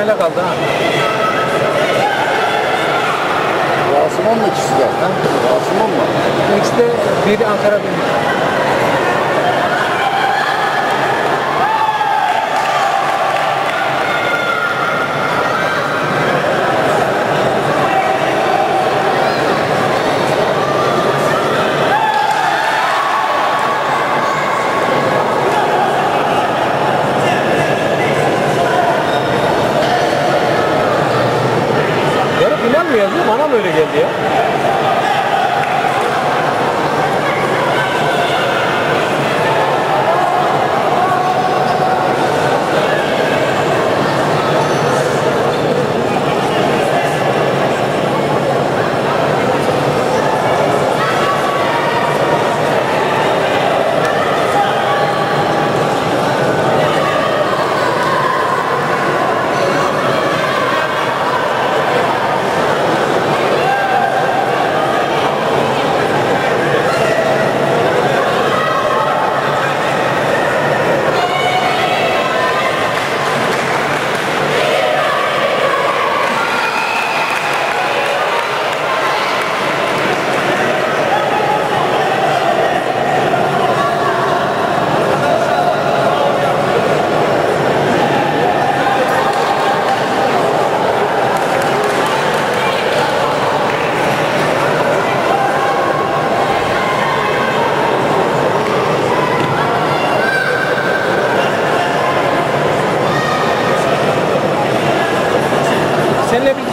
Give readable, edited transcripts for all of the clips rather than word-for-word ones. finale kaldı ha. Rasımon mu ikisi de? Rasımon mu? İkisi de biri Ankara Birliği. Bana mı öyle geldi ya?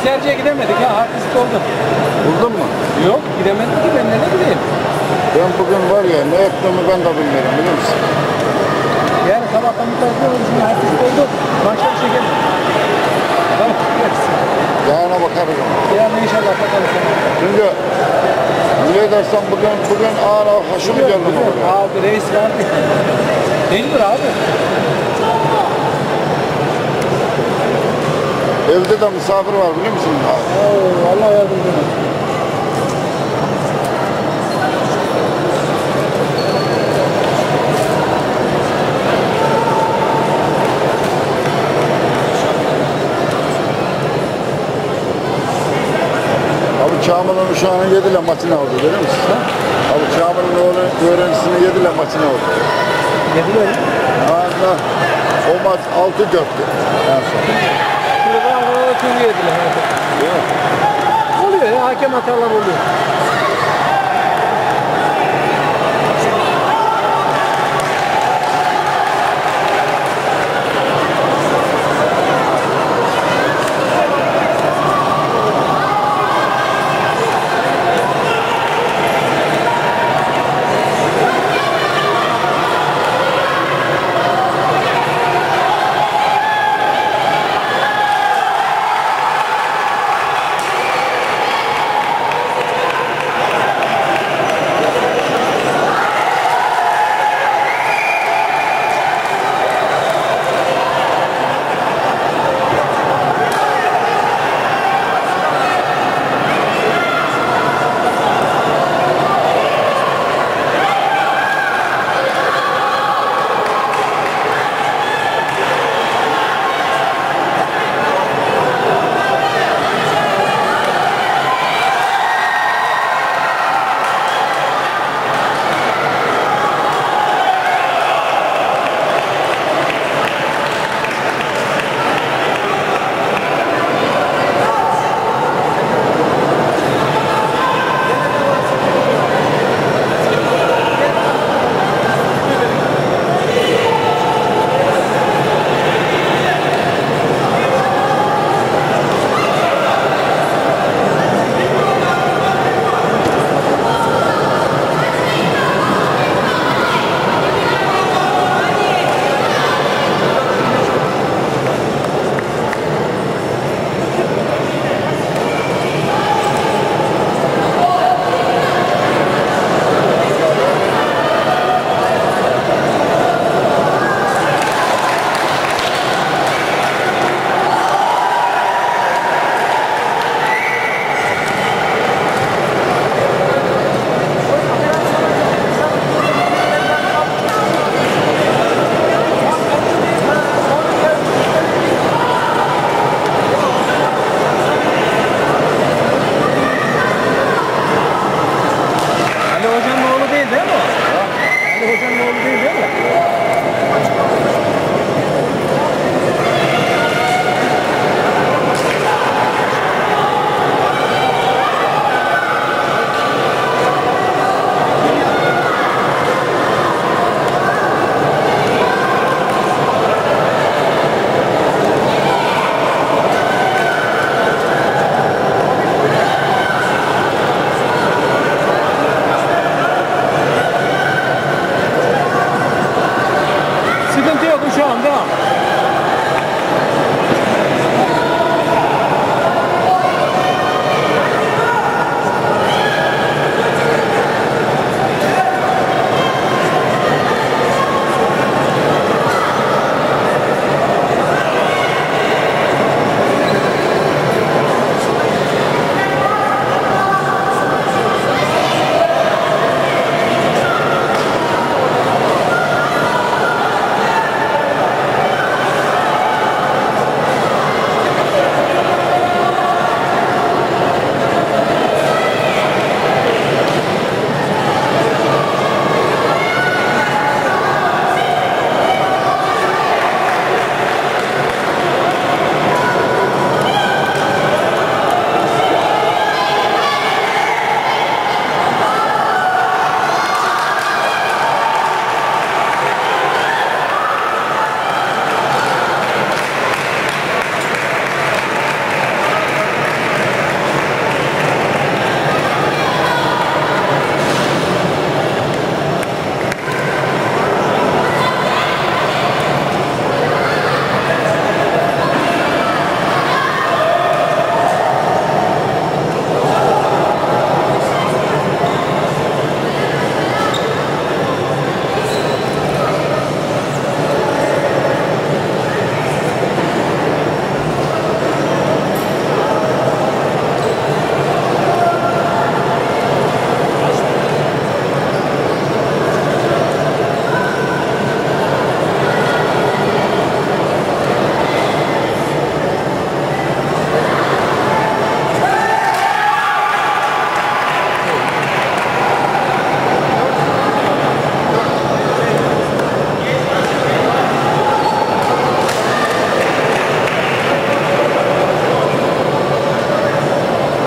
Tercihe gidemedik ha, artist oldum. Buldun mu? Yok, gidemedim ki, ben nereye gideyim? Ben bugün var ya, ne yaptığımı ben de bilmiyorum, biliyor musun? Yani sabahtan bir tarafı oldu, şimdi artist oldu, başka bir şey geldi. Tamam, gidersin. Yarına bakarız. Yarına inşallah bakarız. Çünkü, niye dersen bugün ağır ağır haşımı geldim. Abi, reis var mı? Değildir abi. Evde de misafir var, biliyor musun? Allah yardımcı olsun. Abi Kamil'in uşağını yediyle maçına oldu, biliyor musun? Abi Kamil'in öğrencisini yediyle maçına oldu. Yediyle mi? Allah, o maç 6-4'tü en son. Türkiye edilen hakem. Oluyor ya, hakem hatalar oluyor.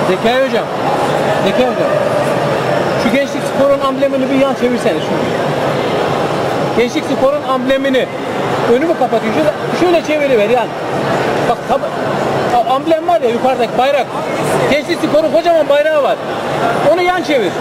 Zekai hocam. Şu Gençlik Spor'un amblemini bir yan çevirseniz. Gençlik Spor'un amblemini önümü kapatıyor. Şöyle çeviriver yani. Bak amblem var ya yukarıdaki bayrak. Gençlik Spor'un kocaman bayrağı var. Onu yan çevir.